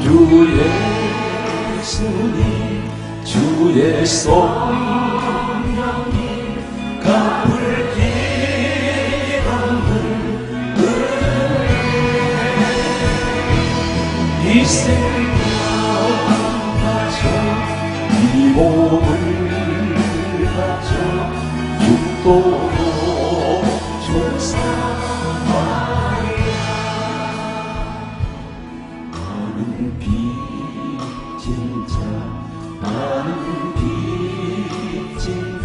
주 예수님, 주의 성령님, 갚을 기름을 은혜 이 생명 바쳐, 이 몸을 바쳐 죽도록 종사하라. 나는 빚진 자,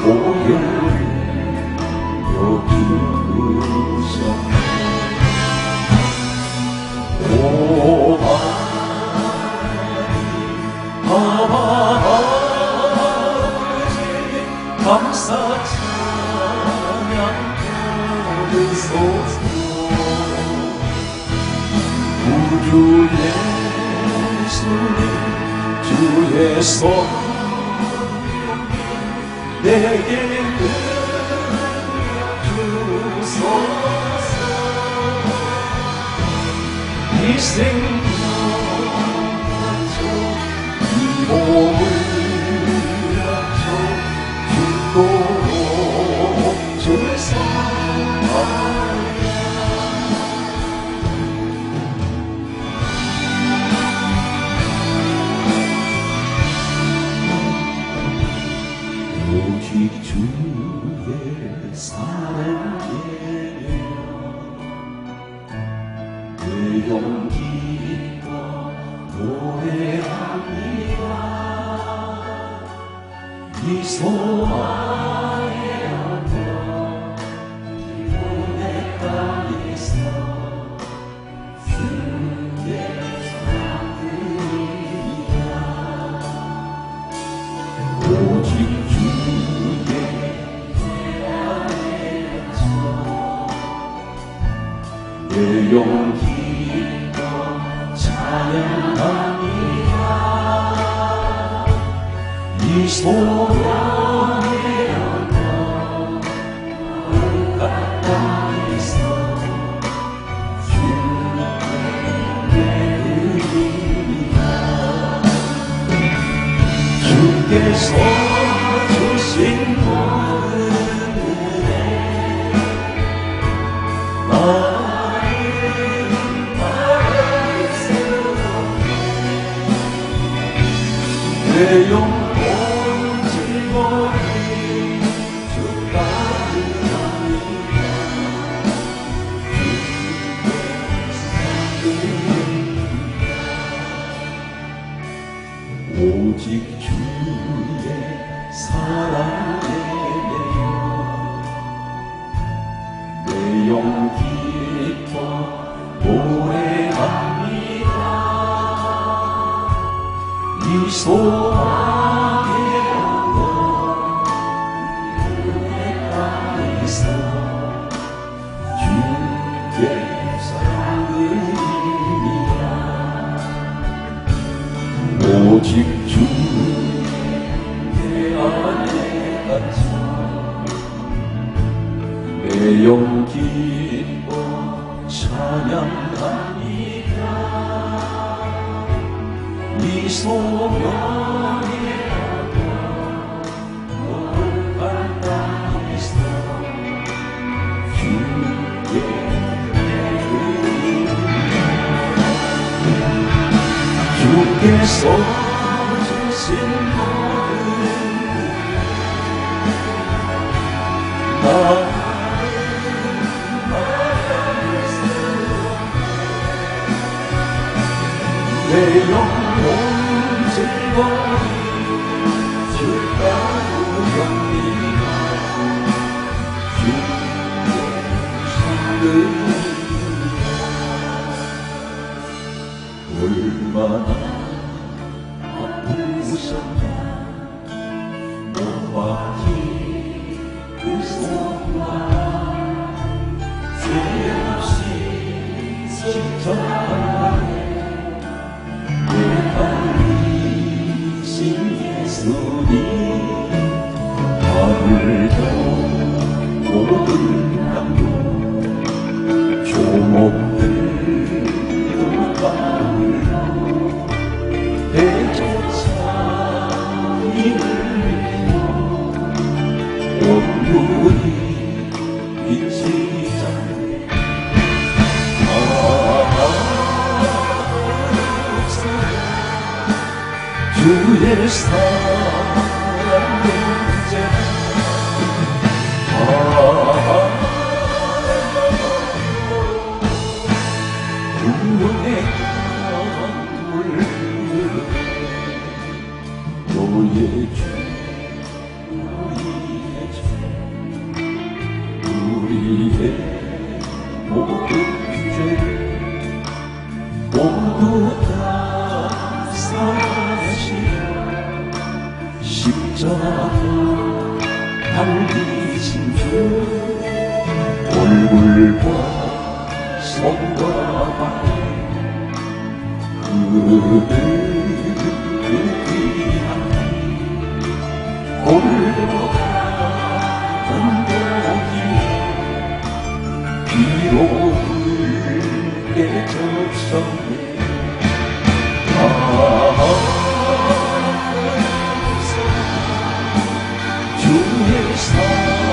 보혈을 여기셨네. 감사 찬양 받으소서. 우주 예수님 주의 성령님 내게 은혜 주소서. 이 생명 바쳐 이 몸을 오직 주의 사랑이여 그 용기가 노래합니다. 이 소망의 언덕 이곳의 땅에서 주의 사랑이여 오직 내 용기가 찬양합니다. 이 소망의 언덕 온갖 땅에서 주께 내립니다. 주께서 주신 모든 은혜 내 영혼 즐거이 주가르나이다. 오직 주의 사랑에 내 영 기뻐 노래하라. 이 소망의 언덕 이곳의 땅에서 주의 사랑이니라. 오직 주의 안에 갇혀 내 영 기뻐 찬양합니다. 이 소명의 언덕 온갖 땅에서 주께 내리라. 주께서 주신 모든 은혜 나의 말할 수 없네. 내 영혼 즐거이 즐거우렵니다. 주의 사랑이니라. 얼마나 아프셨나. 너밖에 웃어봐. 새없이 지켜봐라. 내 발이신 예수님 오늘도 모든 감동 조목들도 가물어 대조차 이를 빌어 온분이 빛이자 주의 사랑 문제 우리의 모든 죄 모두 다 사하시고 십자가 달리신 주 얼굴과 손과 발에 그를 위하여 골로 가던 거기 비로 붉게 적성해 아 주의 사랑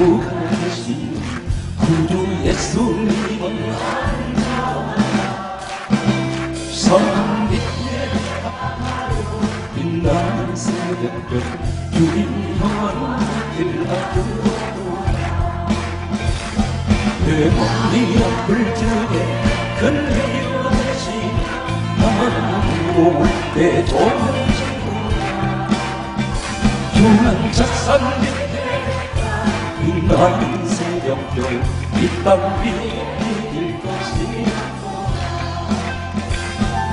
구하신 구주 예수님은 성빛에 빛나는 새벽별 주님 영원을 아프고 내 머리 아플 적에 큰 위로 대신 나만 내 도망치고 주는 작산 밑에 빛나는 새벽별 이 땅 위에 빛일 것이고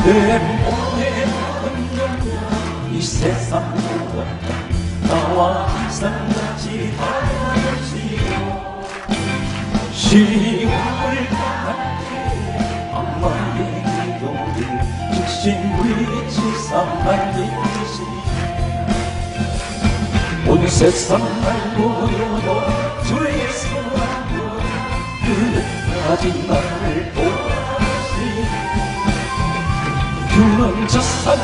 내 몸에 흔들려 이 세상 무엇과 나와 항상같이 다가오시고 시험을 당한때 악마의 기도를 직신위치상 날리시고 온 세상 말고요 그날까지 나를 보아하시고 주는 저산 위에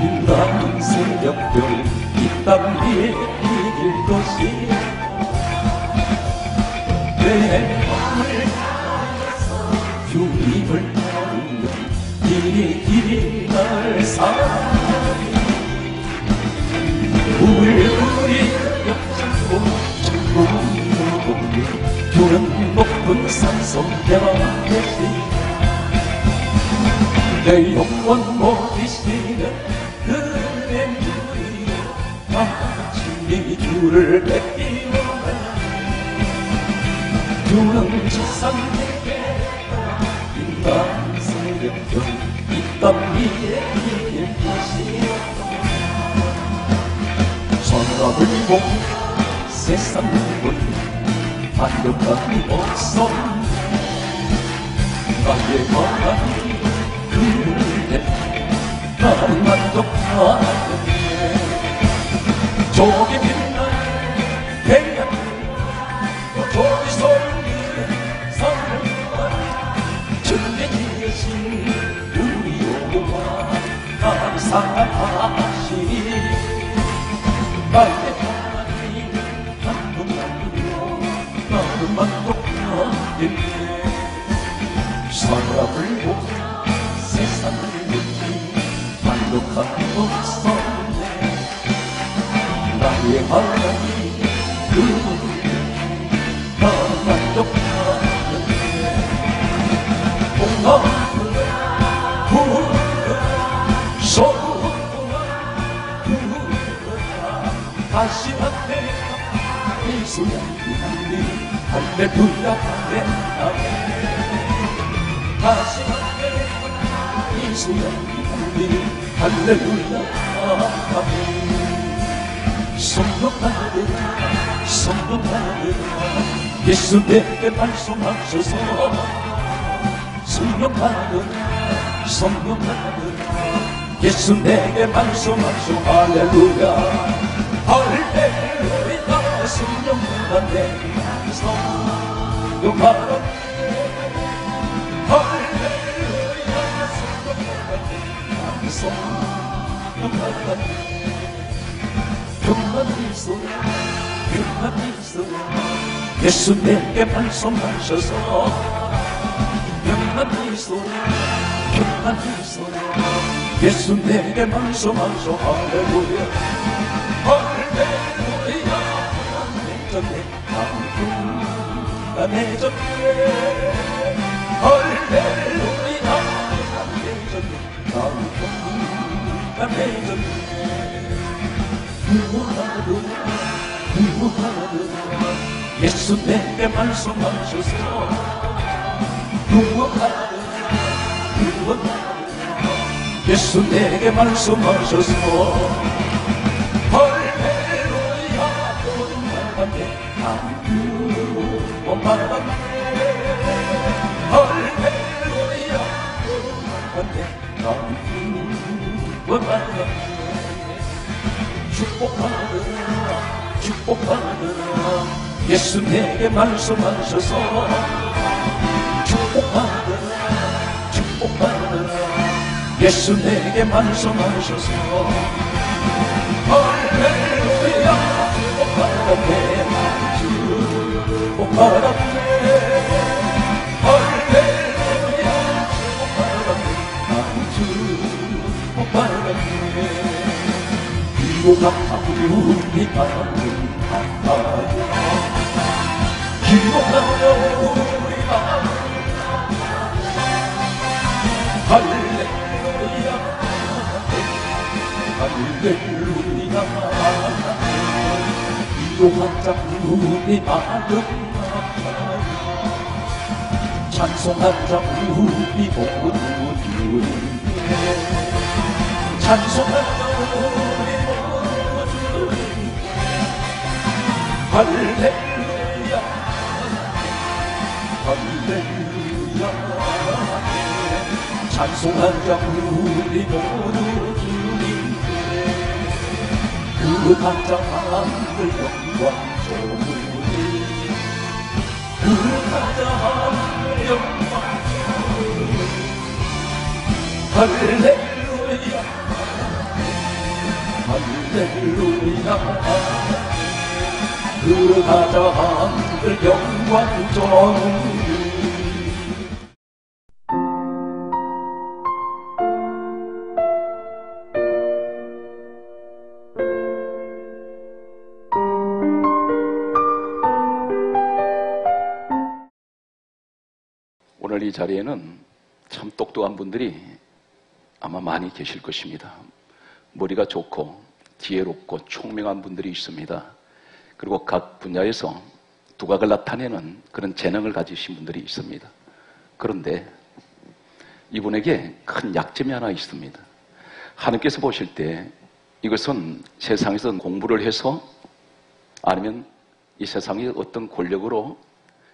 빛나는 새벽별 이 땅 위에 이길 것이고 내 마음을 다해서 주님을 따르는 이 길이 날 사랑하니 우리 옆잡고 주는 높은 산성대왕 되신 내 영원 모이시는 그의 주여 마침이 주를 뵙기로라. 주는 지상에게 인간 세력들 이 땅 위에 이길 것이여 전화를 못 세상 물건 반격감이 없어 나의 마음이 그대 나를 만족하는데 저기 빛나는 백년 저기 소리에 사랑과 주님 계신 우리 오와 감사하시니 나의 사랑을 보고 세상을 느끼고 만족한 목소리에 나의 마음이 예수 내게 말씀하소서. 성령하는 예수 내게 말씀하소. 할렐루야 할렐루야. 성령하는 성령하는 할렐루야. 성령하는 평안이 있어라 평안이 있어라. 예수 내게 말씀하셔서 평안이 있어라 평안이 있어라. 예수 내게 말씀하셔. 할렐루야 할렐루야. 내 전에 할렐루야. 내 전에 무모하도라 예수 내게 말씀하셔서 구원하라 구원하라. 예수 내게 말씀하셔서 할렐루야. 온만하네 아무 온만하네 할렐루야. 온만하네 아무 온만하네. 축복하라 축복하라. 예수 내게 말씀하셔서 축복하라 축복하라. 예수 내게 말씀하셔서 할렐루야. 축복하라 할렐루야. 기도하며 우리 마음 할렐루야 할렐루야. 기도하자 우리 마음 찬송하자 우리 모두 찬송하자 우리 모두 할렐루야 할렐루야. 찬송하자 우리 모두 주님께. 그하자 하늘 영광 소리 그하자 하늘 영광 소리. 할렐루야 할렐루야. 그하자 하늘 영광 소리. 이 자리에는 참 똑똑한 분들이 아마 많이 계실 것입니다. 머리가 좋고 지혜롭고 총명한 분들이 있습니다. 그리고 각 분야에서 두각을 나타내는 그런 재능을 가지신 분들이 있습니다. 그런데 이분에게 큰 약점이 하나 있습니다. 하나님께서 보실 때 이것은 세상에서 공부를 해서 아니면 이 세상의 어떤 권력으로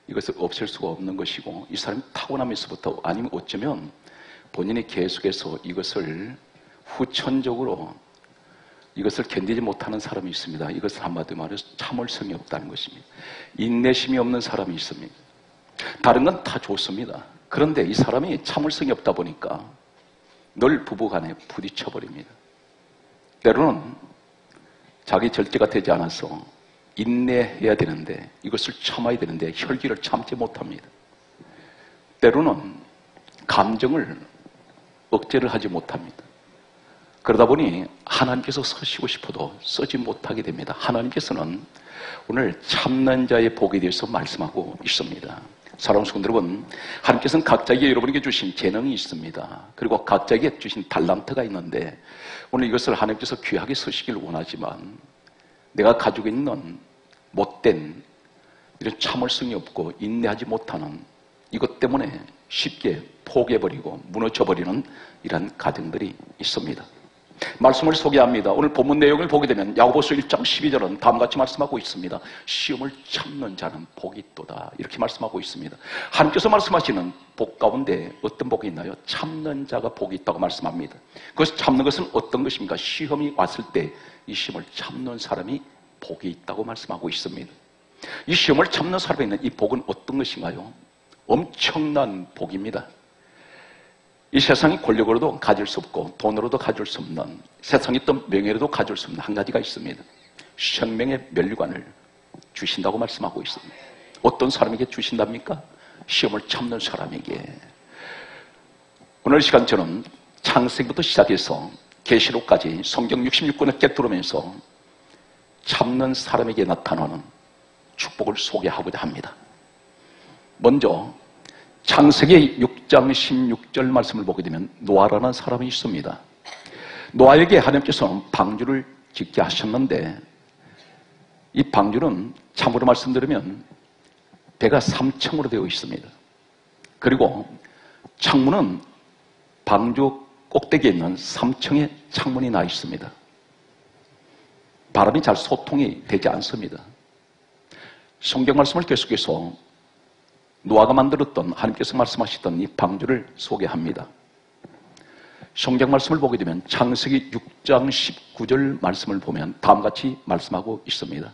이것을 없앨 수가 없는 것이고 이 사람이 타고나면서부터 아니면 어쩌면 본인이 계속해서 이것을 후천적으로 이것을 견디지 못하는 사람이 있습니다. 이것을 한마디 말해서 참을성이 없다는 것입니다. 인내심이 없는 사람이 있습니다. 다른 건 다 좋습니다. 그런데 이 사람이 참을성이 없다 보니까 늘 부부간에 부딪혀버립니다. 때로는 자기 절제가 되지 않아서 인내해야 되는데 이것을 참아야 되는데 혈기를 참지 못합니다. 때로는 감정을 억제를 하지 못합니다. 그러다 보니 하나님께서 쓰시고 싶어도 쓰지 못하게 됩니다. 하나님께서는 오늘 참는 자의 복에 대해서 말씀하고 있습니다. 사랑하는 성도 여러분, 하나님께서는 각자에게 여러분에게 주신 재능이 있습니다. 그리고 각자에게 주신 달란트가 있는데 오늘 이것을 하나님께서 귀하게 쓰시길 원하지만 내가 가지고 있는 못된 이런 참을성이 없고 인내하지 못하는 이것 때문에 쉽게 포기해버리고 무너져버리는 이런 가정들이 있습니다. 말씀을 소개합니다. 오늘 본문 내용을 보게 되면 야고보서 1장 12절은 다음같이 말씀하고 있습니다. 시험을 참는 자는 복이 있도다 이렇게 말씀하고 있습니다. 하나님께서 말씀하시는 복 가운데 어떤 복이 있나요? 참는 자가 복이 있다고 말씀합니다. 그것을 참는 것은 어떤 것입니까? 시험이 왔을 때 이 시험을 참는 사람이 복이 있다고 말씀하고 있습니다. 이 시험을 참는 사람이 있는 이 복은 어떤 것인가요? 엄청난 복입니다. 이 세상이 권력으로도 가질 수 없고 돈으로도 가질 수 없는, 세상에 있던 명예로도 가질 수 없는 한 가지가 있습니다. 생명의 면류관을 주신다고 말씀하고 있습니다. 어떤 사람에게 주신답니까? 시험을 참는 사람에게. 오늘 시간 저는 창세기부터 시작해서 계시록까지 성경 66권을 꿰뚫으면서 참는 사람에게 나타나는 축복을 소개하고자 합니다. 먼저 창세기 6장 16절 말씀을 보게 되면 노아라는 사람이 있습니다. 노아에게 하나님께서는 방주를 짓게 하셨는데 이 방주는 참으로 말씀드리면 배가 3층으로 되어 있습니다. 그리고 창문은 방주 꼭대기에 있는 3층의 창문이 나 있습니다. 바람이 잘 소통이 되지 않습니다. 성경 말씀을 계속해서 노아가 만들었던, 하나님께서 말씀하셨던 이 방주를 소개합니다. 성경 말씀을 보게 되면 창세기 6장 19절 말씀을 보면 다음같이 말씀하고 있습니다.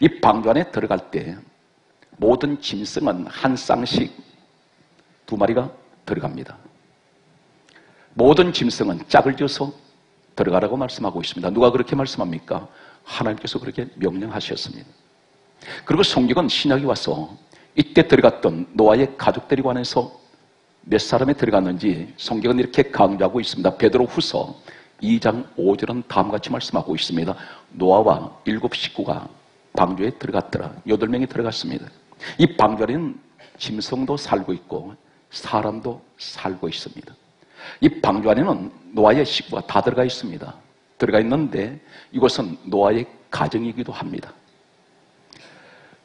이 방주 안에 들어갈 때 모든 짐승은 한 쌍씩 2마리가 들어갑니다. 모든 짐승은 짝을 지어서 들어가라고 말씀하고 있습니다. 누가 그렇게 말씀합니까? 하나님께서 그렇게 명령하셨습니다. 그리고 성경은 신약이 와서 이때 들어갔던 노아의 가족들에 관해서 몇 사람이 들어갔는지 성경은 이렇게 강조하고 있습니다. 베드로 후서 2장 5절은 다음같이 말씀하고 있습니다. 노아와 7 식구가 방주에 들어갔더라. 8명이 들어갔습니다. 이 방주 안에는 짐승도 살고 있고 사람도 살고 있습니다. 이 방주 안에는 노아의 식구가 다 들어가 있습니다. 들어가 있는데 이것은 노아의 가정이기도 합니다.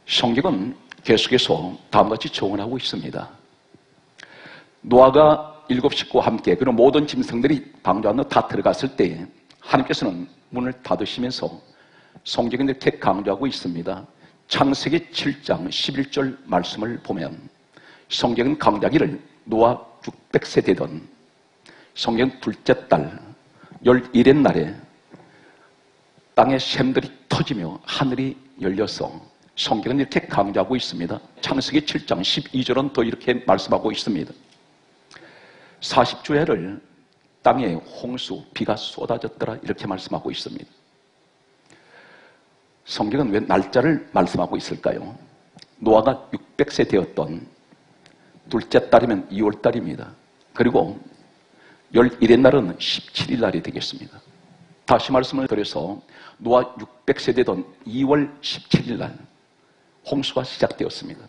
성경은 계속해서 다음같이 조언하고 있습니다. 노아가 7 식구와 함께 그런 모든 짐승들이 방주 안으로 다 들어갔을 때 하나님께서는 문을 닫으시면서 성경에 이렇게 강조하고 있습니다. 창세기 7장 11절 말씀을 보면 성경은 강조하기를 노아 600세 되던 성경 둘째 달 11의 날에 땅에 샘들이 터지며 하늘이 열려서 성경은 이렇게 강조하고 있습니다. 창세기 7장 12절은 더 이렇게 말씀하고 있습니다. 40주야를 땅에 홍수, 비가 쏟아졌더라 이렇게 말씀하고 있습니다. 성경은 왜 날짜를 말씀하고 있을까요? 노아가 600세 되었던 둘째 달이면 2월달입니다. 그리고 11의 날은 17일 날이 되겠습니다. 다시 말씀을 드려서 노아 600세 되던 2월 17일 날 홍수가 시작되었습니다.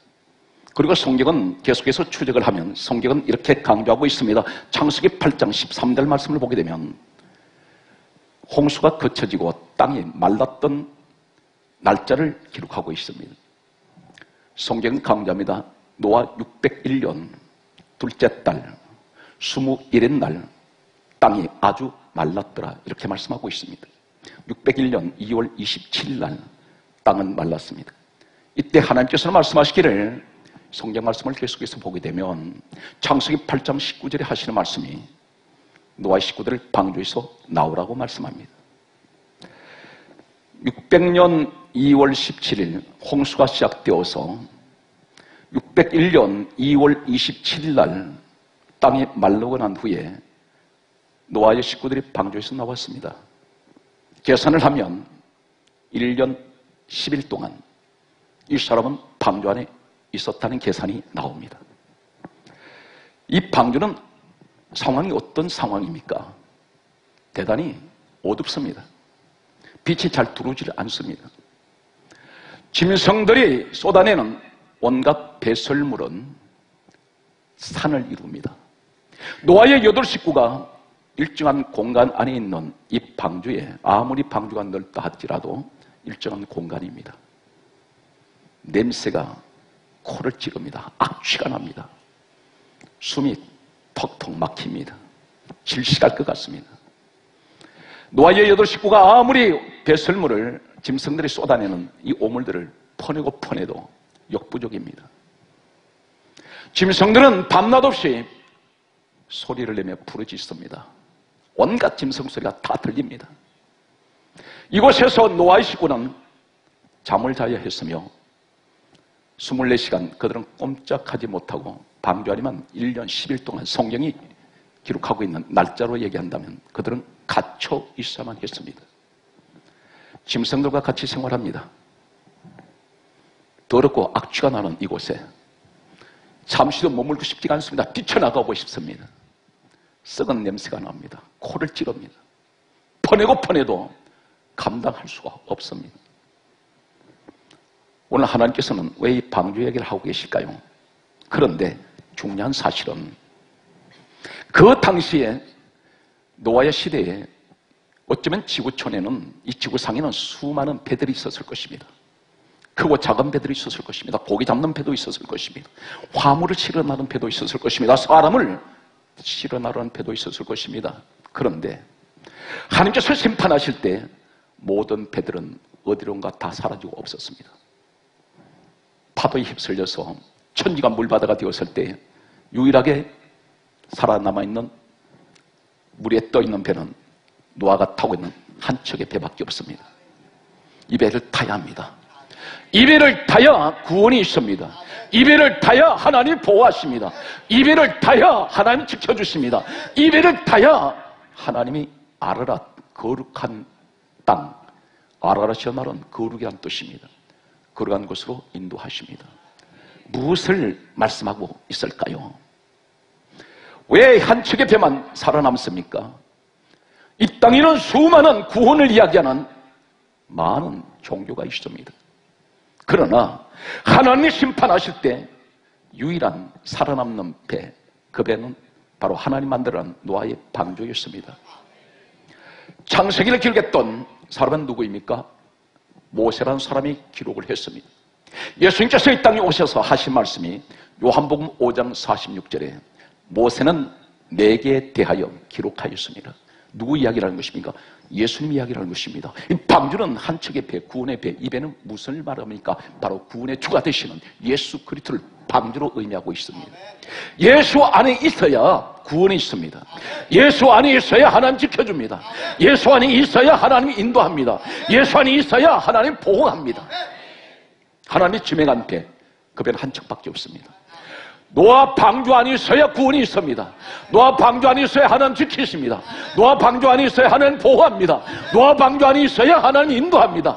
그리고 성경은 계속해서 추적을 하면 성경은 이렇게 강조하고 있습니다. 창세기 8장 13절 말씀을 보게 되면 홍수가 그쳐지고 땅이 말랐던 날짜를 기록하고 있습니다. 성경은 강조합니다. 노아 601년 둘째 달 21의 날 땅이 아주 말랐더라 이렇게 말씀하고 있습니다. 601년 2월 27일 날 땅은 말랐습니다. 이때 하나님께서는 말씀하시기를 성경 말씀을 계속해서 보게 되면 창세기 8장 19절에 하시는 말씀이 노아의 식구들을 방주에서 나오라고 말씀합니다. 600년 2월 17일 홍수가 시작되어서 601년 2월 27일 날 땅이 말르고 난 후에 노아의 식구들이 방주에서 나왔습니다. 계산을 하면 1년 10일 동안 이 사람은 방주 안에 있었다는 계산이 나옵니다. 이 방주는 상황이 어떤 상황입니까? 대단히 어둡습니다. 빛이 잘 들어오질 않습니다. 짐승들이 쏟아내는 온갖 배설물은 산을 이룹니다. 노아의 여덟 식구가 일정한 공간 안에 있는 이 방주에 아무리 방주가 넓다 할지라도 일정한 공간입니다. 냄새가 코를 찌릅니다. 악취가 납니다. 숨이 턱턱 막힙니다. 질식할 것 같습니다. 노아의 여덟 식구가 아무리 배설물을 짐승들이 쏟아내는 이 오물들을 퍼내고 퍼내도 역부족입니다. 짐승들은 밤낮없이 소리를 내며 부르짖습니다. 온갖 짐승 소리가 다 들립니다. 이곳에서 노아의 식구는 잠을 자야 했으며 24시간 그들은 꼼짝하지 못하고 방주 안에만 1년 10일 동안 성경이 기록하고 있는 날짜로 얘기한다면 그들은 갇혀 있어야만 했습니다. 짐승들과 같이 생활합니다. 더럽고 악취가 나는 이곳에 잠시도 머물고 싶지가 않습니다. 뛰쳐나가고 싶습니다. 썩은 냄새가 납니다. 코를 찌릅니다. 퍼내고 퍼내도 감당할 수가 없습니다. 오늘 하나님께서는 왜 이 방주 얘기를 하고 계실까요? 그런데 중요한 사실은 그 당시에 노아의 시대에 어쩌면 지구촌에는 이 지구상에는 수많은 배들이 있었을 것입니다. 크고 작은 배들이 있었을 것입니다. 고기 잡는 배도 있었을 것입니다. 화물을 실어나르는 배도 있었을 것입니다. 사람을 실어나르는 배도 있었을 것입니다. 그런데 하나님께서 심판하실 때 모든 배들은 어디론가 다 사라지고 없었습니다. 파도에 휩쓸려서 천지가 물바다가 되었을 때 유일하게 살아남아있는 물에 떠있는 배는 노아가 타고 있는 한 척의 배밖에 없습니다. 이 배를 타야 합니다. 이 배를 타야 구원이 있습니다. 이 배를 타야 하나님 보호하십니다. 이 배를 타야 하나님 지켜주십니다. 이 배를 타야 하나님이 아라랏 거룩한 땅, 아라랏이란 말은 거룩이란 뜻입니다. 거룩한 곳으로 인도하십니다. 무엇을 말씀하고 있을까요? 왜 한 척의 배만 살아남습니까? 이 땅에는 수많은 구원을 이야기하는 많은 종교가 있습니다. 그러나 하나님이 심판하실 때 유일한 살아남는 배, 그 배는 바로 하나님 만들어낸 노아의 방주였습니다. 창세기를 기록했던 사람은 누구입니까? 모세라는 사람이 기록을 했습니다. 예수님께서 이 땅에 오셔서 하신 말씀이 요한복음 5장 46절에 모세는 내게 대하여 기록하였습니다. 누구 이야기라는 것입니까? 예수님 이야기라는 것입니다. 이 방주는 한 척의 배, 구원의 배, 이 배는 무슨 말합니까? 바로 구원의 주가 되시는 예수 그리스도를 방주로 의미하고 있습니다. 예수 안에 있어야 구원이 있습니다. 예수 안에 있어야 하나님 지켜줍니다. 예수 안에 있어야 하나님이 인도합니다. 예수 안에 있어야 하나님 보호합니다. 하나님이 지명한 배, 그 배는 한 척밖에 없습니다. 노아 방주 안에 있어야 구원이 있습니다. 노아 방주 안에 있어야 하나님 지키십니다. 노아 방주 안에 있어야 하나님 보호합니다. 노아 방주 안에 있어야 하나님 인도합니다.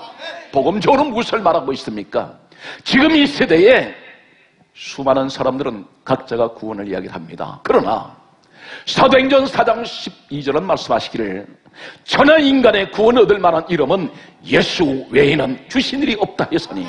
복음적으로 무엇을 말하고 있습니까? 지금 이 세대에 수많은 사람들은 각자가 구원을 이야기합니다. 그러나 사도행전 4장 12절은 말씀하시기를 천하 인간의 구원 얻을 만한 이름은 예수 외에는 주신 일이 없다 했으니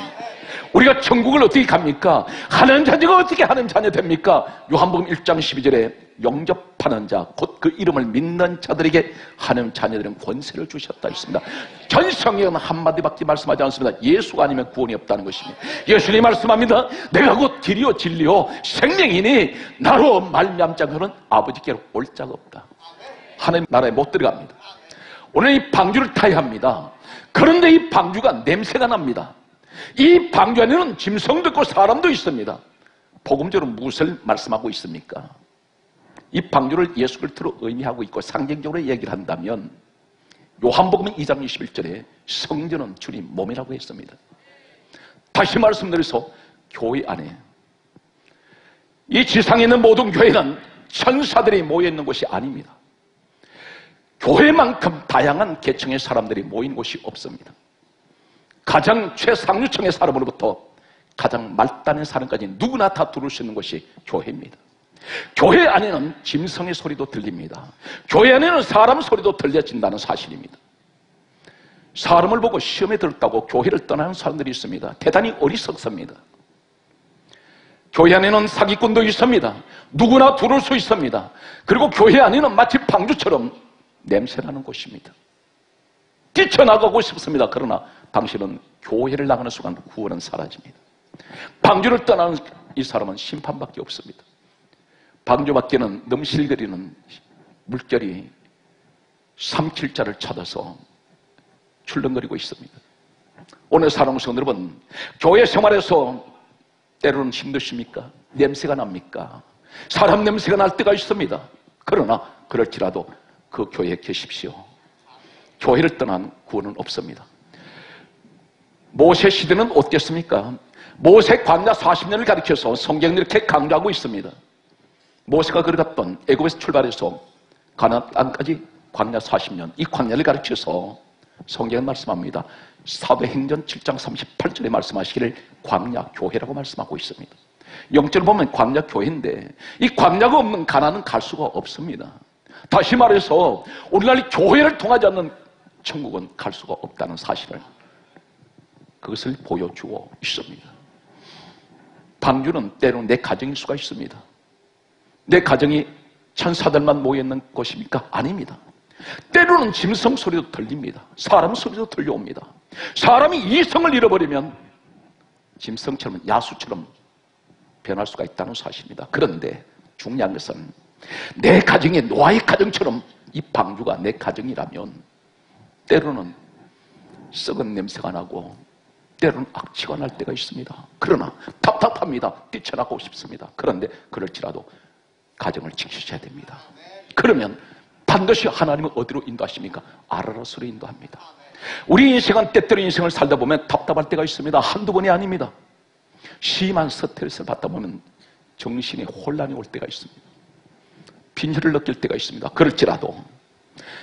우리가 천국을 어떻게 갑니까? 하나님 자녀가 어떻게 하나님 자녀 됩니까? 요한복음 1장 12절에 영접하는 자, 곧 그 이름을 믿는 자들에게 하나님 자녀들은 권세를 주셨다 했습니다. 전 성경은 한마디밖에 말씀하지 않습니다. 예수가 아니면 구원이 없다는 것입니다. 예수님이 말씀합니다. 내가 곧 길이요 진리요 생명이니 나로 말미암지 않고는 아버지께로 올 자가 없다. 하나님 나라에 못 들어갑니다. 오늘 이 방주를 타야 합니다. 그런데 이 방주가 냄새가 납니다. 이 방주 안에는 짐승도 있고 사람도 있습니다. 복음적으로 무엇을 말씀하고 있습니까? 이 방주를 예수 그리스도로 의미하고 있고 상징적으로 얘기를 한다면 요한복음 2장 21절에 성전은 주님 몸이라고 했습니다. 다시 말씀드려서 교회 안에 이 지상에 있는 모든 교회는 천사들이 모여있는 곳이 아닙니다. 교회만큼 다양한 계층의 사람들이 모인 곳이 없습니다. 가장 최상류층의 사람으로부터 가장 말단의 사람까지 누구나 다 들을 수 있는 곳이 교회입니다. 교회 안에는 짐승의 소리도 들립니다. 교회 안에는 사람 소리도 들려진다는 사실입니다. 사람을 보고 시험에 들었다고 교회를 떠나는 사람들이 있습니다. 대단히 어리석습니다. 교회 안에는 사기꾼도 있습니다. 누구나 들어올 수 있습니다. 그리고 교회 안에는 마치 방주처럼 냄새나는 곳입니다. 뛰쳐나가고 싶습니다. 그러나 당신은 교회를 나가는 순간 구원은 사라집니다. 방주를 떠나는 이 사람은 심판밖에 없습니다. 방주 밖에는 넘실거리는 물결이 삼킬 자를 찾아서 출렁거리고 있습니다. 오늘 사랑하는 성도 여러분, 교회 생활에서 때로는 힘드십니까? 냄새가 납니까? 사람 냄새가 날 때가 있습니다. 그러나 그럴지라도 그 교회에 계십시오. 교회를 떠난 구원은 없습니다. 모세 시대는 어땠습니까? 모세 광야 40년을 가리켜서 성경을 이렇게 강조하고 있습니다. 모세가 걸어갔던 애굽에서 출발해서 가나안 땅까지 광야 40년, 이 광야를 가리켜서 성경은 말씀합니다. 사도행전 7장 38절에 말씀하시기를 광야 교회라고 말씀하고 있습니다. 영적으로 보면 광야 교회인데 이 광야가 없는 가나안은 갈 수가 없습니다. 다시 말해서 오늘날 교회를 통하지 않는 천국은 갈 수가 없다는 사실을, 그것을 보여주고 있습니다. 방주는 때로는 내 가정일 수가 있습니다. 내 가정이 천사들만 모여있는 곳입니까? 아닙니다. 때로는 짐승 소리도 들립니다. 사람 소리도 들려옵니다. 사람이 이성을 잃어버리면 짐승처럼, 야수처럼 변할 수가 있다는 사실입니다. 그런데 중요한 것은 내 가정이 노아의 가정처럼, 이 방주가 내 가정이라면 때로는 썩은 냄새가 나고 때로는 악취가 날 때가 있습니다. 그러나 답답합니다. 뛰쳐나가고 싶습니다. 그런데 그럴지라도 가정을 지키셔야 됩니다. 그러면 반드시 하나님은 어디로 인도하십니까? 아라로스로 인도합니다. 우리 인생은 때때로 인생을 살다 보면 답답할 때가 있습니다. 한두 번이 아닙니다. 심한 스트레스를 받다 보면 정신에 혼란이 올 때가 있습니다. 빈혈을 느낄 때가 있습니다. 그럴지라도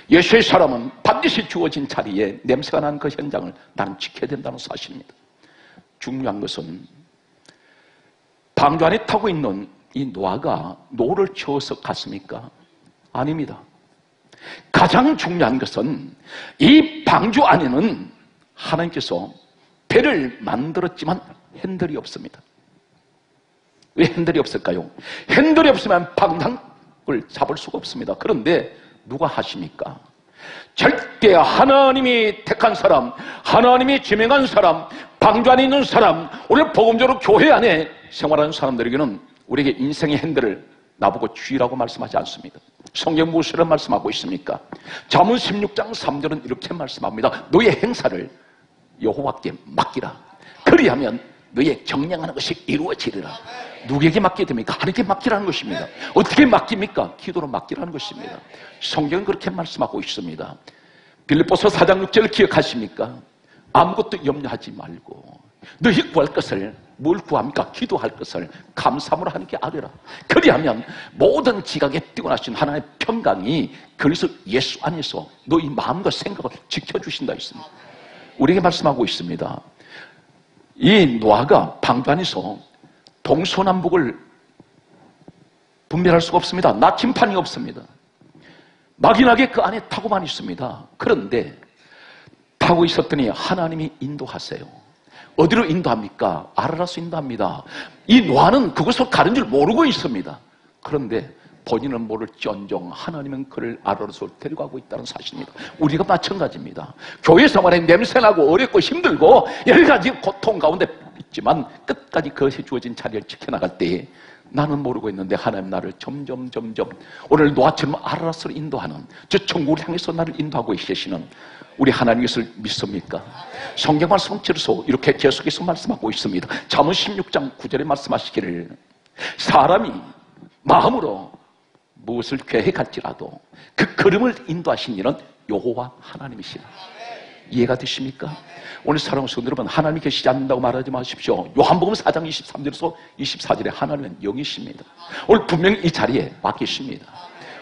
예수의 사람은 반드시 주어진 자리에 냄새가 난 그 현장을 나는 지켜야 된다는 사실입니다. 중요한 것은 방주 안에 타고 있는 이 노아가 노를 치워서 갔습니까? 아닙니다. 가장 중요한 것은 이 방주 안에는 하나님께서 배를 만들었지만 핸들이 없습니다. 왜 핸들이 없을까요? 핸들이 없으면 방향을 잡을 수가 없습니다. 그런데 누가 하십니까? 절대 하나님이 택한 사람, 하나님이 지명한 사람, 방주 안에 있는 사람, 오늘 복음적으로 교회 안에 생활하는 사람들에게는 우리에게 인생의 핸들을 나보고 주의라고 말씀하지 않습니다. 성경 무엇을 말씀하고 있습니까? 잠언 16장 3절은 이렇게 말씀합니다. 너의 행사를 여호와께 맡기라. 그리하면 너의 경영하는 것이 이루어지리라. 누구에게 맡게 됩니까? 하나님께 맡기라는 것입니다. 어떻게 맡깁니까? 기도로 맡기라는 것입니다. 성경은 그렇게 말씀하고 있습니다. 빌립보서 4장 6절을 기억하십니까? 아무것도 염려하지 말고 너희 구할 것을, 뭘 구합니까? 기도할 것을 감사함으로 하나님께 아뢰라. 그리하면 모든 지각에 뛰어나신 하나님의 평강이 그리스도 예수 안에서 너희 마음과 생각을 지켜주신다 했습니다. 우리에게 말씀하고 있습니다. 이 노아가 방주 안에서 동서남북을 분별할 수가 없습니다. 나침판이 없습니다. 막연하게 그 안에 타고만 있습니다. 그런데 타고 있었더니 하나님이 인도하세요. 어디로 인도합니까? 아라라스 인도합니다. 이 노아는 그것을 가는 줄 모르고 있습니다. 그런데 본인은 모를지언정 하나님은 그를 아라라스로 데려가고 있다는 사실입니다. 우리가 마찬가지입니다. 교회 생활에 냄새나고 어렵고 힘들고 여러 가지 고통 가운데 있지만 끝까지 그 주어진 자리를 지켜나갈 때에 나는 모르고 있는데 하나님 나를 점점 오늘 노아처럼 아라라스로 인도하는, 저 천국을 향해서 나를 인도하고 계시는 우리 하나님께서 믿습니까? 성경 말씀 그대로 이렇게 계속해서 말씀하고 있습니다. 잠언 16장 9절에 말씀하시기를 사람이 마음으로 무엇을 계획할지라도 그 걸음을 인도하신 이는 여호와 하나님이시라. 이해가 되십니까? 오늘 사랑하는 성도 여러분, 하나님이 계시지 않는다고 말하지 마십시오. 요한복음 4장 23절에서 24절에 하나님은 영이십니다. 오늘 분명히 이 자리에 와 계십니다.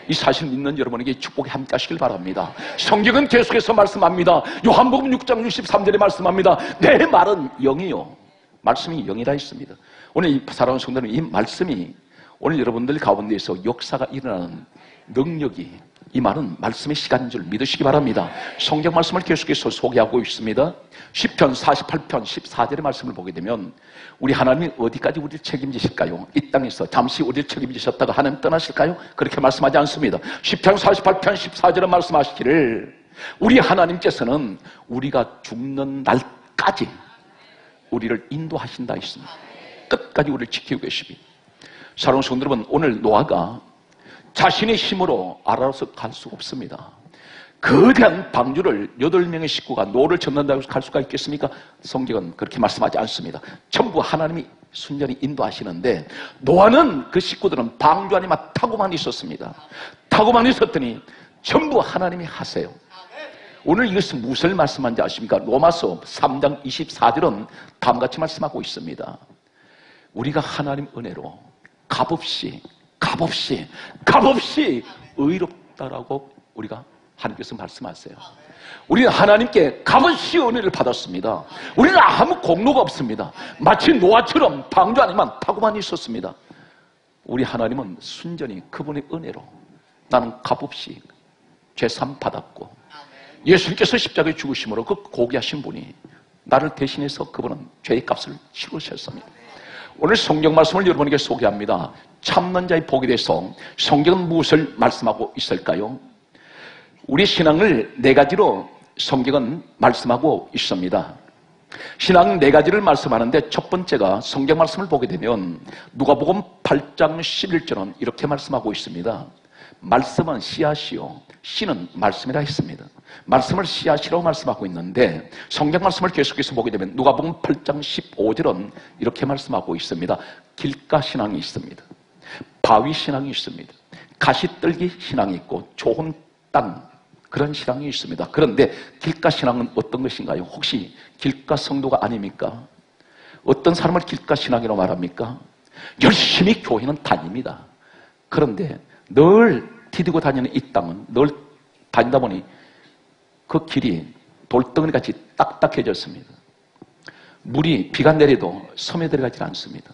이 사실 믿는 여러분에게 축복이 함께 하시길 바랍니다. 성경은 계속해서 말씀합니다. 요한복음 6장 63절에 말씀합니다. 내 말은 영이요 말씀이 영이라 했습니다. 오늘 이 사랑하는 성도 여러분, 이 말씀이 오늘 여러분들 가운데에서 역사가 일어나는 능력이 이 말은 말씀의 시간인 줄 믿으시기 바랍니다. 성경 말씀을 계속해서 소개하고 있습니다. 시편 48편 14절의 말씀을 보게 되면 우리 하나님이 어디까지 우리를 책임지실까요? 이 땅에서 잠시 우리를 책임지셨다가 하나님 떠나실까요? 그렇게 말씀하지 않습니다. 시편 48편 14절은 말씀하시기를 우리 하나님께서는 우리가 죽는 날까지 우리를 인도하신다 했습니다. 끝까지 우리를 지키고 계십니다. 사랑하는 성도 여러분, 오늘 노아가 자신의 힘으로 알아서 갈 수가 없습니다. 거대한 방주를 8명의 식구가 노를 젓는다고 해서 갈 수가 있겠습니까? 성경은 그렇게 말씀하지 않습니다. 전부 하나님이 순전히 인도하시는데 노아는, 그 식구들은 방주 안에만 타고만 있었습니다. 타고만 있었더니 전부 하나님이 하세요. 오늘 이것은 무엇을 말씀하는지 아십니까? 로마서 3장 24절은 다음같이 말씀하고 있습니다. 우리가 하나님 은혜로 값없이 의롭다라고 우리가 하나님께서 말씀하세요. 우리는 하나님께 값없이 은혜를 받았습니다. 우리는 아무 공로가 없습니다. 마치 노아처럼 방주 안에만 타고만 있었습니다. 우리 하나님은 순전히 그분의 은혜로 나는 값없이 죄삼 받았고, 예수님께서 십자가에 죽으심으로 그 고귀하신 분이 나를 대신해서 그분은 죄의 값을 치르셨습니다. 오늘 성경 말씀을 여러분에게 소개합니다. 참는 자의 복에 대해서 성경은 무엇을 말씀하고 있을까요? 우리 신앙을 4가지로 성경은 말씀하고 있습니다. 신앙 4가지를 말씀하는데 첫 번째가, 성경 말씀을 보게 되면 누가복음 8장 11절은 이렇게 말씀하고 있습니다. 말씀은 씨앗이요 씨는 말씀이라 했습니다. 말씀을 씨앗이라고 말씀하고 있는데 성경 말씀을 계속해서 보게 되면 누가복음 8장 15절은 이렇게 말씀하고 있습니다. 길가 신앙이 있습니다. 바위 신앙이 있습니다. 가시떨기 신앙이 있고 좋은 땅, 그런 신앙이 있습니다. 그런데 길가 신앙은 어떤 것인가요? 혹시 길가 성도가 아닙니까? 어떤 사람을 길가 신앙이라고 말합니까? 열심히 교회는 다닙니다. 그런데 늘 디디고 다니는 이 땅은, 늘 다니다 보니 그 길이 돌덩이같이 딱딱해졌습니다. 물이, 비가 내려도 스며들어가지 않습니다.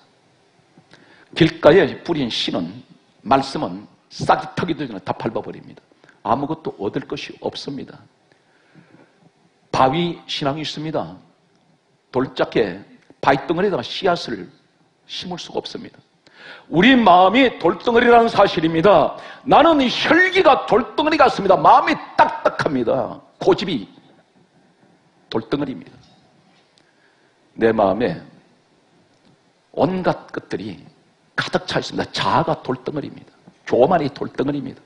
길가에 뿌린 씨는, 말씀은 싹이 턱이 되거나 다 밟아버립니다. 아무것도 얻을 것이 없습니다. 바위 신앙이 있습니다. 돌짝에 바위덩어리에다가 씨앗을 심을 수가 없습니다. 우리 마음이 돌덩어리라는 사실입니다. 나는 이 혈기가 돌덩어리 같습니다. 마음이 딱딱합니다. 고집이 돌덩어리입니다. 내 마음에 온갖 것들이 가득 차 있습니다. 자아가 돌덩어리입니다. 교만이 돌덩어리입니다.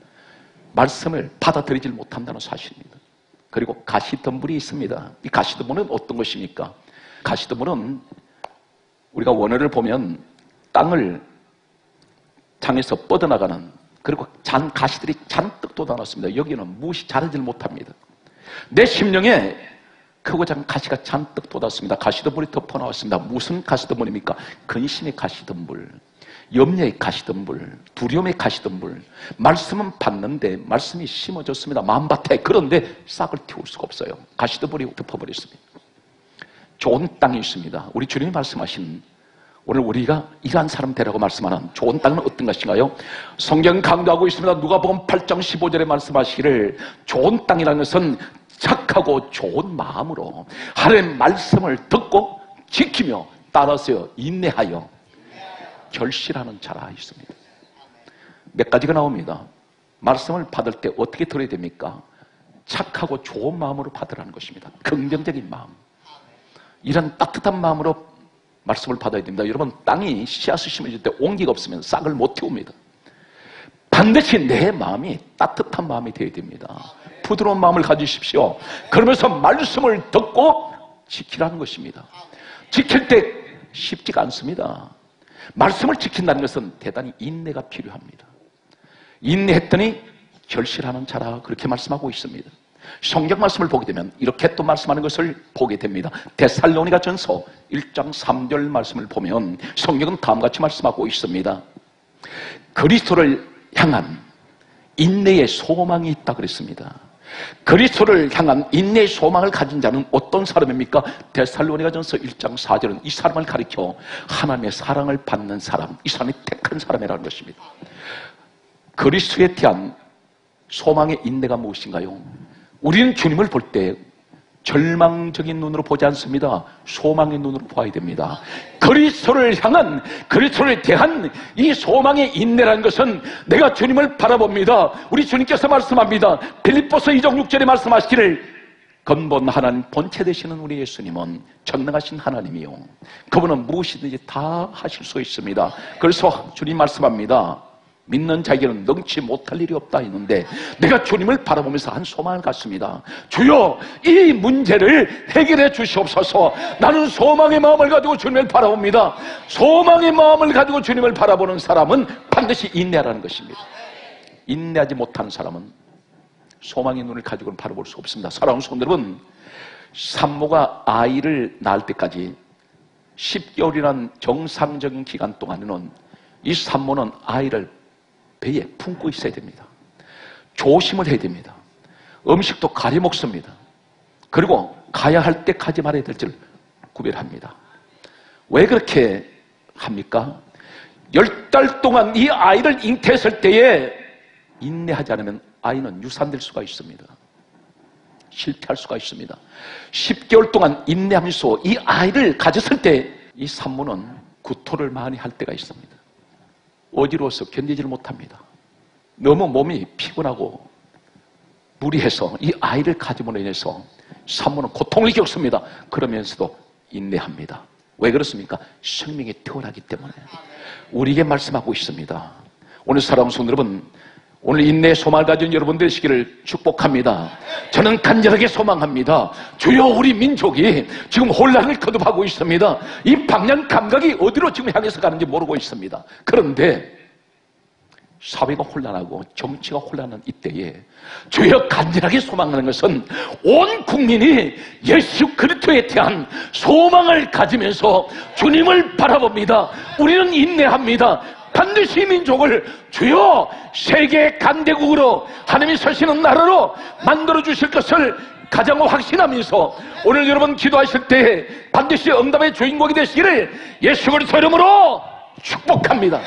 말씀을 받아들이질 못한다는 사실입니다. 그리고 가시덤불이 있습니다. 이 가시덤불은 어떤 것입니까? 가시덤불은 우리가 원어를 보면 땅을 장에서 뻗어나가는, 그리고 잔 가시들이 잔뜩 돋아났습니다. 여기는 무엇이 자라질 못합니다. 내 심령에 크고 작은 가시가 잔뜩 돋았습니다. 가시덤불이 덮어나왔습니다. 무슨 가시덤불입니까? 근심의 가시덤불, 염려의 가시덤불, 두려움의 가시덤불. 말씀은 받는데 말씀이 심어졌습니다. 마음밭에. 그런데 싹을 틔울 수가 없어요. 가시덤불이 덮어버렸습니다. 좋은 땅이 있습니다. 우리 주님이 말씀하신, 오늘 우리가 이러한 사람 되라고 말씀하는 좋은 땅은 어떤 것인가요? 성경 강조하고 있습니다. 누가복음 8장 15절에 말씀하시기를 좋은 땅이라는 것은 착하고 좋은 마음으로 하나님의 말씀을 듣고 지키며 따라서 인내하여 결실하는 자라 있습니다. 몇 가지가 나옵니다. 말씀을 받을 때 어떻게 들어야 됩니까? 착하고 좋은 마음으로 받으라는 것입니다. 긍정적인 마음, 이런 따뜻한 마음으로 말씀을 받아야 됩니다. 여러분, 땅이 씨앗을 심어질 때 온기가 없으면 싹을 못 틔웁니다. 반드시 내 마음이 따뜻한 마음이 되어야 됩니다. 부드러운 마음을 가지십시오. 그러면서 말씀을 듣고 지키라는 것입니다. 지킬 때 쉽지가 않습니다. 말씀을 지킨다는 것은 대단히 인내가 필요합니다. 인내했더니 결실하는 자라, 그렇게 말씀하고 있습니다. 성경 말씀을 보게 되면 이렇게 또 말씀하는 것을 보게 됩니다. 데살로니가 전서 1장 3절 말씀을 보면 성경은 다음같이 말씀하고 있습니다. 그리스도를 향한 인내의 소망이 있다 그랬습니다. 그리스도를 향한 인내의 소망을 가진 자는 어떤 사람입니까? 데살로니가 전서 1장 4절은 이 사람을 가리켜 하나님의 사랑을 받는 사람, 이 사람이 택한 사람이라는 것입니다. 그리스도에 대한 소망의 인내가 무엇인가요? 우리는 주님을 볼 때 절망적인 눈으로 보지 않습니다. 소망의 눈으로 봐야 됩니다. 그리스도를 향한, 그리스도를 대한 이 소망의 인내라는 것은 내가 주님을 바라봅니다. 우리 주님께서 말씀합니다. 빌립보서 2장 6절에 말씀하시기를 근본 하나님 본체 되시는 우리 예수님은 전능하신 하나님이요, 그분은 무엇이든지 다 하실 수 있습니다. 그래서 주님 말씀합니다. 믿는 자에게는 능치 못할 일이 없다 했는데, 내가 주님을 바라보면서 한 소망을 갖습니다. 주여, 이 문제를 해결해 주시옵소서. 나는 소망의 마음을 가지고 주님을 바라봅니다. 소망의 마음을 가지고 주님을 바라보는 사람은 반드시 인내하라는 것입니다. 인내하지 못하는 사람은 소망의 눈을 가지고는 바라볼 수 없습니다. 사랑하는 성도 여러분, 산모가 아이를 낳을 때까지 10개월이란 정상적인 기간 동안에는 이 산모는 아이를 배에 품고 있어야 됩니다. 조심을 해야 됩니다. 음식도 가려 먹습니다. 그리고 가야 할 때 가지 말아야 될 줄 구별합니다. 왜 그렇게 합니까? 10달 동안 이 아이를 잉태했을 때에 인내하지 않으면 아이는 유산될 수가 있습니다. 실패할 수가 있습니다. 10개월 동안 인내하면서 이 아이를 가졌을 때 이 산모는 구토를 많이 할 때가 있습니다. 어지러워서 견디지를 못합니다. 너무 몸이 피곤하고 무리해서 이 아이를 가짐으로 인해서 산모는 고통을 겪습니다. 그러면서도 인내합니다. 왜 그렇습니까? 생명이 태어나기 때문에. 우리에게 말씀하고 있습니다. 오늘 사랑하는 성도 여러분, 오늘 인내의 소망을 가진 여러분들의 시기를 축복합니다. 저는 간절하게 소망합니다. 주여, 우리 민족이 지금 혼란을 거듭하고 있습니다. 이 방향 감각이 어디로 지금 향해서 가는지 모르고 있습니다. 그런데 사회가 혼란하고 정치가 혼란한 이때에 주여 간절하게 소망하는 것은 온 국민이 예수 그리스도에 대한 소망을 가지면서 주님을 바라봅니다. 우리는 인내합니다. 반드시 민족을 주여 세계 강대국으로, 하나님이 서시는 나라로 만들어주실 것을 가장 확신하면서 오늘 여러분 기도하실 때 반드시 응답의 주인공이 되시기를 예수 그리스도 이름으로 축복합니다.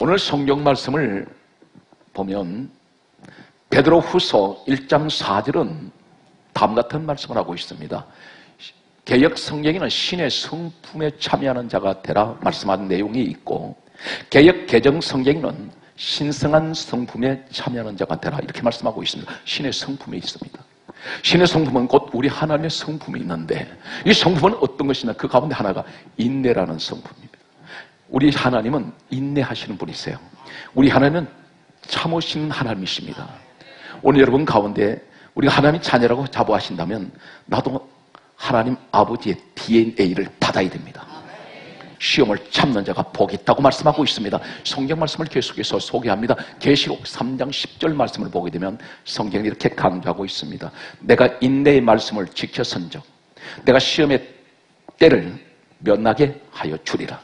오늘 성경 말씀을 보면 베드로 후서 1장 4절은 다음 같은 말씀을 하고 있습니다. 개역 성경에는 신의 성품에 참여하는 자가 되라 말씀하는 내용이 있고, 개역 개정 성경에는 신성한 성품에 참여하는 자가 되라 이렇게 말씀하고 있습니다. 신의 성품에 있습니다. 신의 성품은 곧 우리 하나님의 성품이 있는데, 이 성품은 어떤 것이냐, 그 가운데 하나가 인내라는 성품입니다. 우리 하나님은 인내하시는 분이세요. 우리 하나님은 참으시는 하나님이십니다. 오늘 여러분 가운데 우리가 하나님의 자녀라고 자부하신다면 나도 하나님 아버지의 DNA를 받아야 됩니다. 시험을 참는 자가 복이 있다고 말씀하고 있습니다. 성경 말씀을 계속해서 소개합니다. 계시록 3장 10절 말씀을 보게 되면 성경이 이렇게 강조하고 있습니다. 내가 인내의 말씀을 지켜선즉 내가 시험의 때를 면하게 하여 주리라.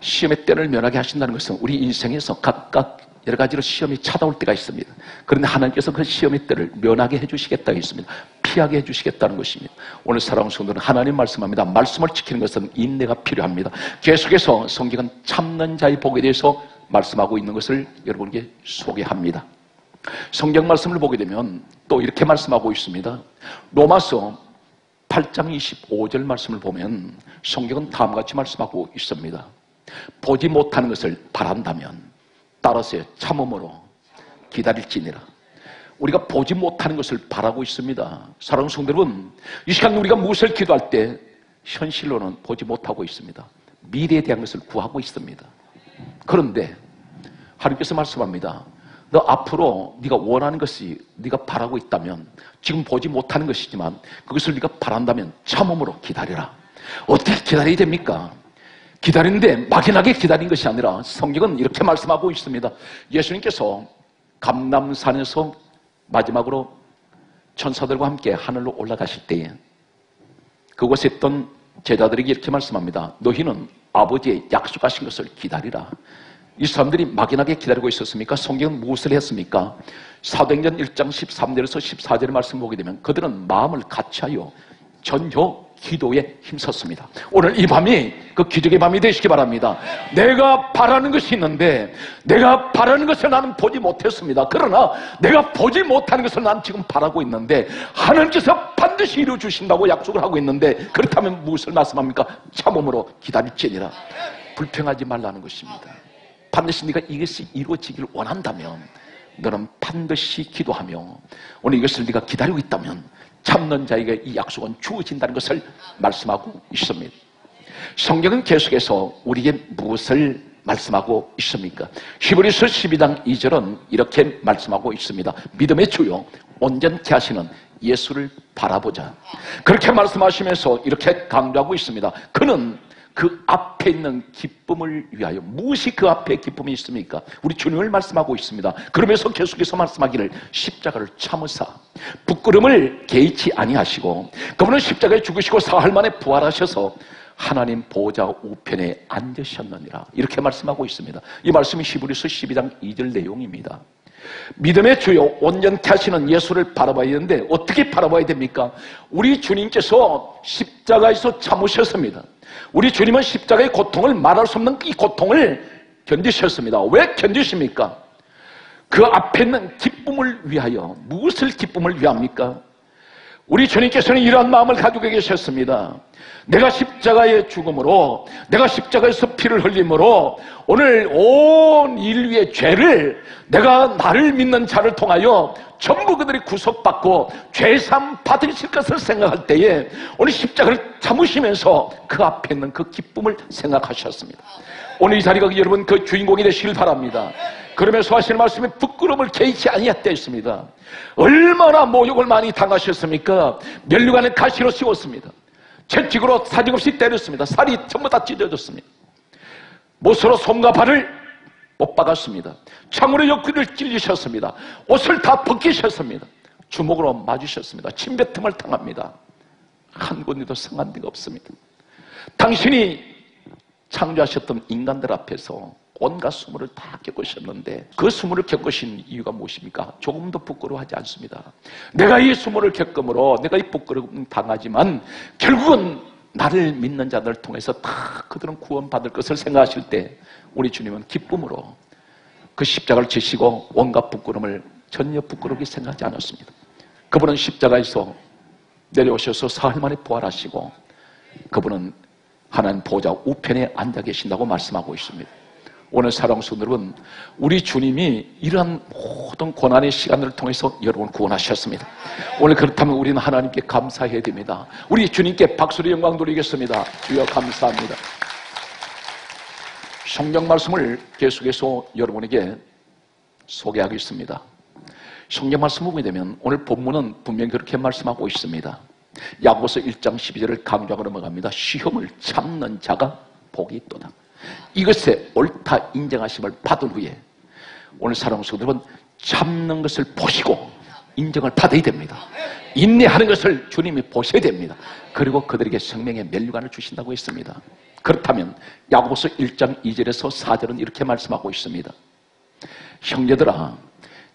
시험의 때를 면하게 하신다는 것은 우리 인생에서 각각 여러 가지로 시험이 찾아올 때가 있습니다. 그런데 하나님께서 그 시험의 때를 면하게 해주시겠다고 했습니다. 피하게 해주시겠다는 것입니다. 오늘 사랑하는 성도는 하나님 말씀합니다. 말씀을 지키는 것은 인내가 필요합니다. 계속해서 성경은 참는 자의 복에 대해서 말씀하고 있는 것을 여러분께 소개합니다. 성경 말씀을 보게 되면 또 이렇게 말씀하고 있습니다. 로마서 8장 25절 말씀을 보면 성경은 다음과 같이 말씀하고 있습니다. 보지 못하는 것을 바란다면 따라서요 참음으로 기다릴지니라. 우리가 보지 못하는 것을 바라고 있습니다. 사랑하는 성도 여러분, 이 시간 우리가 무엇을 기도할 때 현실로는 보지 못하고 있습니다. 미래에 대한 것을 구하고 있습니다. 그런데 하나님께서 말씀합니다. 너 앞으로 네가 원하는 것이 네가 바라고 있다면, 지금 보지 못하는 것이지만 그것을 네가 바란다면 참음으로 기다리라. 어떻게 기다려야 됩니까? 기다리는데 막연하게 기다린 것이 아니라 성경은 이렇게 말씀하고 있습니다. 예수님께서 감람산에서 마지막으로 천사들과 함께 하늘로 올라가실 때에 그곳에 있던 제자들에게 이렇게 말씀합니다. 너희는 아버지의 약속하신 것을 기다리라. 이 사람들이 막연하게 기다리고 있었습니까? 성경은 무엇을 했습니까? 사도행전 1장 13절에서 14절의 말씀 보게 되면 그들은 마음을 같이하여 전혀 기도에 힘썼습니다. 오늘 이 밤이 그 기적의 밤이 되시기 바랍니다. 내가 바라는 것이 있는데 내가 바라는 것을 나는 보지 못했습니다. 그러나 내가 보지 못하는 것을 난 지금 바라고 있는데 하나님께서 반드시 이루어주신다고 약속을 하고 있는데 그렇다면 무엇을 말씀합니까? 참음으로 기다릴지니라. 불평하지 말라는 것입니다. 반드시 네가 이것이 이루어지기를 원한다면 너는 반드시 기도하며 오늘 이것을 네가 기다리고 있다면 참는 자에게 이 약속은 주어진다는 것을 말씀하고 있습니다. 성경은 계속해서 우리에게 무엇을 말씀하고 있습니까? 히브리서 12장 2절은 이렇게 말씀하고 있습니다. 믿음의 주요 온전케 하시는 예수를 바라보자. 그렇게 말씀하시면서 이렇게 강조하고 있습니다. 그는 그 앞에 있는 기쁨을 위하여. 무엇이 그 앞에 기쁨이 있습니까? 우리 주님을 말씀하고 있습니다. 그러면서 계속해서 말씀하기를 십자가를 참으사 부끄럼을 개의치 아니하시고 그분은 십자가에 죽으시고 사흘 만에 부활하셔서 하나님 보좌 우편에 앉으셨느니라. 이렇게 말씀하고 있습니다. 이 말씀이 히브리서 12장 2절 내용입니다. 믿음의 주요 온전케 하시는 예수를 바라봐야 되는데 어떻게 바라봐야 됩니까? 우리 주님께서 십자가에서 참으셨습니다. 우리 주님은 십자가의 고통을 말할 수 없는 이 고통을 견디셨습니다. 왜 견디십니까? 그 앞에 있는 기쁨을 위하여. 무엇을 기쁨을 위합니까? 우리 주님께서는 이러한 마음을 가지고 계셨습니다. 내가 십자가의 죽음으로 내가 십자가에서 피를 흘림으로 오늘 온 인류의 죄를 내가 나를 믿는 자를 통하여 전부 그들이 구속받고 죄삼 받으실 것을 생각할 때에 오늘 십자가를 참으시면서 그 앞에 있는 그 기쁨을 생각하셨습니다. 오늘 이 자리가 여러분 그 주인공이 되시길 바랍니다. 그러면서 하시는 말씀에 부끄러움을 개의치 아니했다 했습니다. 얼마나 모욕을 많이 당하셨습니까? 면류관에 가시로 씌웠습니다. 채찍으로 사정없이 때렸습니다. 살이 전부 다 찢어졌습니다. 못으로 손과 발을 못 박았습니다. 창으로 옆구리를 찔리셨습니다. 옷을 다 벗기셨습니다. 주먹으로 맞으셨습니다. 침뱉음을 당합니다. 한 군데도 성한 데가 없습니다. 당신이 창조하셨던 인간들 앞에서 온갖 수모를 다 겪으셨는데 그 수모를 겪으신 이유가 무엇입니까? 조금도 부끄러워하지 않습니다. 내가 이 수모를 겪음으로 내가 이 부끄러움 당하지만 결국은 나를 믿는 자들을 통해서 다 그들은 구원받을 것을 생각하실 때 우리 주님은 기쁨으로 그 십자가를 지시고 온갖 부끄러움을 전혀 부끄럽게 생각하지 않았습니다. 그분은 십자가에서 내려오셔서 사흘 만에 부활하시고 그분은 하나님 보좌 우편에 앉아 계신다고 말씀하고 있습니다. 오늘 사랑스러운 여러분, 우리 주님이 이러한 모든 고난의 시간을 통해서 여러분을 구원하셨습니다. 오늘 그렇다면 우리는 하나님께 감사해야 됩니다. 우리 주님께 박수로 영광 돌리겠습니다. 주여 감사합니다. 성경 말씀을 계속해서 여러분에게 소개하겠습니다. 성경 말씀을 보게 되면 오늘 본문은 분명히 그렇게 말씀하고 있습니다. 야고보서 1장 12절을 강조하고 넘어갑니다. 시험을 참는 자가 복이 있도다. 이것에 옳다 인정하심을 받은 후에 오늘 사랑스러운 여러분, 참는 것을 보시고 인정을 받아야 됩니다. 인내하는 것을 주님이 보셔야 됩니다. 그리고 그들에게 생명의 면류관을 주신다고 했습니다. 그렇다면 야고보서 1장 2절에서 4절은 이렇게 말씀하고 있습니다. 형제들아,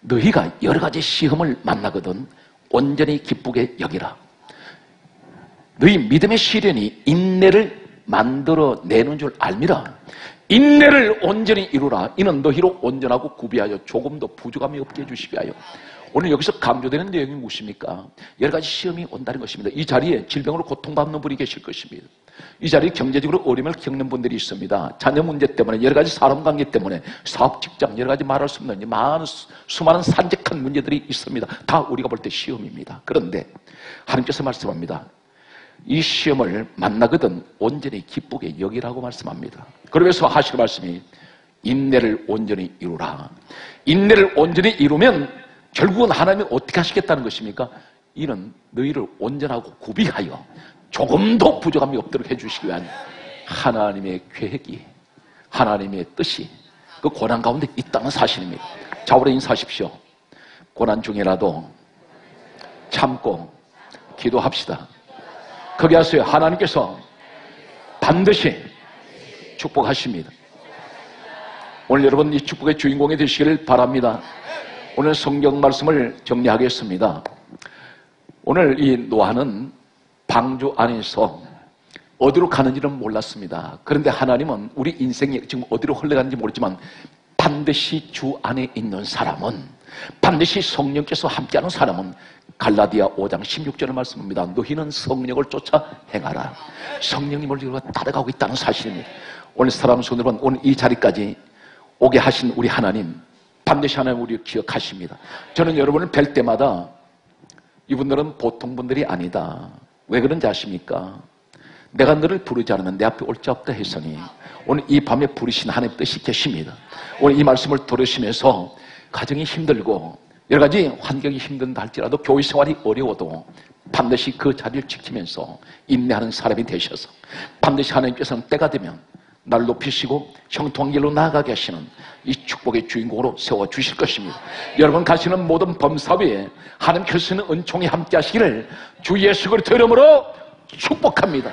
너희가 여러 가지 시험을 만나거든 온전히 기쁘게 여기라. 너희 믿음의 시련이 인내를 만들어내는 줄 알미라. 인내를 온전히 이루라. 이는 너희로 온전하고 구비하여 조금도 부족함이 없게 해주시게 하여. 오늘 여기서 강조되는 내용이 무엇입니까? 여러 가지 시험이 온다는 것입니다. 이 자리에 질병으로 고통받는 분이 계실 것입니다. 이 자리에 경제적으로 어려움을 겪는 분들이 있습니다. 자녀 문제 때문에, 여러 가지 사람 관계 때문에, 사업, 직장, 여러 가지 말할 수 없는 수많은 산적한 문제들이 있습니다. 다 우리가 볼 때 시험입니다. 그런데 하나님께서 말씀합니다. 이 시험을 만나거든 온전히 기쁘게 여기라고 말씀합니다. 그러면서 하실 말씀이 인내를 온전히 이루라. 인내를 온전히 이루면 결국은 하나님이 어떻게 하시겠다는 것입니까? 이는 너희를 온전하고 구비하여 조금도 부족함이 없도록 해주시기 위한 하나님의 계획이, 하나님의 뜻이 그 고난 가운데 있다는 사실입니다. 좌우로 인사하십시오. 고난 중이라도 참고 기도합시다. 거기 하세요. 하나님께서 반드시 축복하십니다. 오늘 여러분 이 축복의 주인공이 되시기를 바랍니다. 오늘 성경 말씀을 정리하겠습니다. 오늘 이 노아는 방주 안에서 어디로 가는지는 몰랐습니다. 그런데 하나님은 우리 인생이 지금 어디로 흘러가는지 모르지만 반드시 주 안에 있는 사람은, 반드시 성령께서 함께하는 사람은 갈라디아 5장 16절의 말씀입니다. 너희는 성령을 쫓아 행하라. 성령님을 우리가 따라가고 있다는 사실입니다. 오늘 사람 손으로 오늘 이 자리까지 오게 하신 우리 하나님, 반드시 하나님 우리를 기억하십니다. 저는 여러분을 뵐 때마다 이분들은 보통 분들이 아니다. 왜 그런지 아십니까? 내가 너를 부르지 않으면 내 앞에 올 자 없다 했으니 오늘 이 밤에 부르신 하나님 뜻이 계십니다. 오늘 이 말씀을 들으시면서 가정이 힘들고 여러 가지 환경이 힘든다 할지라도 교회 생활이 어려워도 반드시 그 자리를 지키면서 인내하는 사람이 되셔서 반드시 하나님께서는 때가 되면 날 높이시고 형통한 길로 나아가게 하시는 이 축복의 주인공으로 세워주실 것입니다. 여러분 가시는 모든 범사위에 하나님께서는 은총이 함께 하시기를 주 예수 그리스도 이름으로 축복합니다.